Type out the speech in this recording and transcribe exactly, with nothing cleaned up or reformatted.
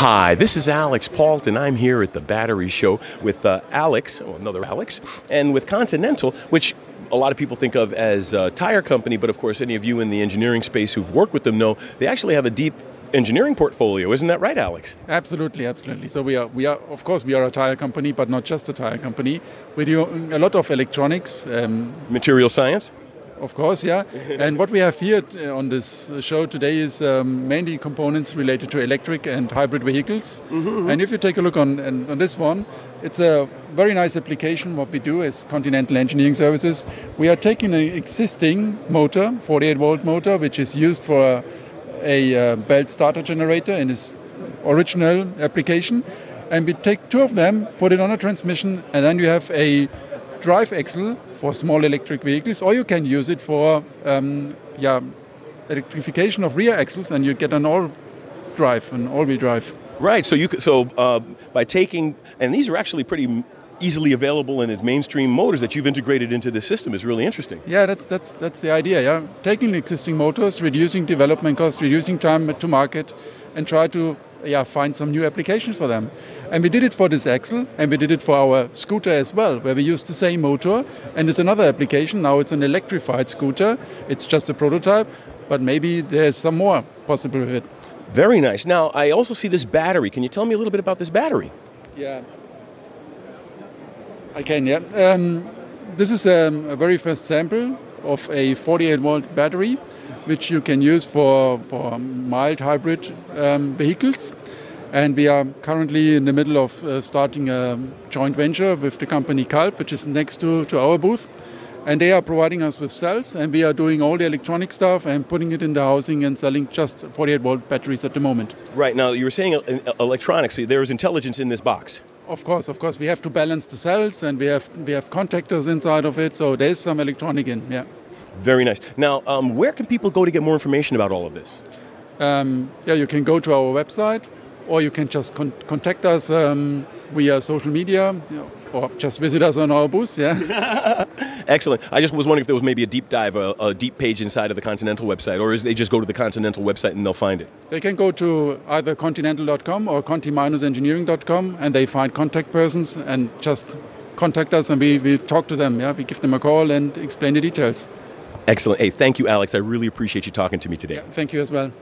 Hi, this is Alex Paulton. I'm here at the Battery Show with uh, Alex, oh, another Alex, and with Continental, which a lot of people think of as a tire company, but of course any of you in the engineering space who've worked with them know they actually have a deep engineering portfolio. Isn't that right, Alex? Absolutely, absolutely. So we are, we are, of course, we are a tire company, but not just a tire company. We do a lot of electronics. Um, Material science? Of course, yeah. And what we have here on this show today is um, mainly components related to electric and hybrid vehicles. Mm-hmm, mm-hmm. And if you take a look on, on this one, it's a very nice application. What we do is Continental Engineering Services. We are taking an existing motor, forty-eight volt motor, which is used for a, a uh, belt starter generator in its original application. And we take two of them, put it on a transmission, and then you have a drive axle for small electric vehicles, or you can use it for um, yeah, electrification of rear axles, and you get an all drive, an all-wheel drive. Right. So you could, so uh, by taking, and these are actually pretty easily available in its mainstream motors that you've integrated into the system is really interesting. Yeah, that's that's that's the idea. Yeah, taking existing motors, reducing development costs, reducing time to market, and try to yeah find some new applications for them. And we did it for this axle, and we did it for our scooter as well, where we used the same motor, and it's another application. Now it's an electrified scooter. It's just a prototype, but maybe there's some more possible with it. Very nice. Now I also see this battery. Can you tell me a little bit about this battery? Yeah, I can, yeah. Um, this is um, a very first sample of a forty-eight volt battery, which you can use for, for mild hybrid um, vehicles. And we are currently in the middle of uh, starting a joint venture with the company Culp, which is next to, to our booth. And they are providing us with cells, and we are doing all the electronic stuff and putting it in the housing and selling just forty-eight volt batteries at the moment. Right, now you were saying electronics, so there is intelligence in this box. Of course, of course. We have to balance the cells, and we have we have contactors inside of it, so there's some electronic in, yeah. Very nice. Now, um, where can people go to get more information about all of this? Um, yeah, you can go to our website, or you can just con contact us um, via social media, you know, or just visit us on our booth, yeah. Excellent. I just was wondering if there was maybe a deep dive, a, a deep page inside of the Continental website, or is they just go to the Continental website and they'll find it? They can go to either continental dot com or conti dash engineering dot com, and they find contact persons and just contact us, and we, we talk to them. Yeah, we give them a call and explain the details. Excellent. Hey, thank you, Alex. I really appreciate you talking to me today. Yeah, thank you as well.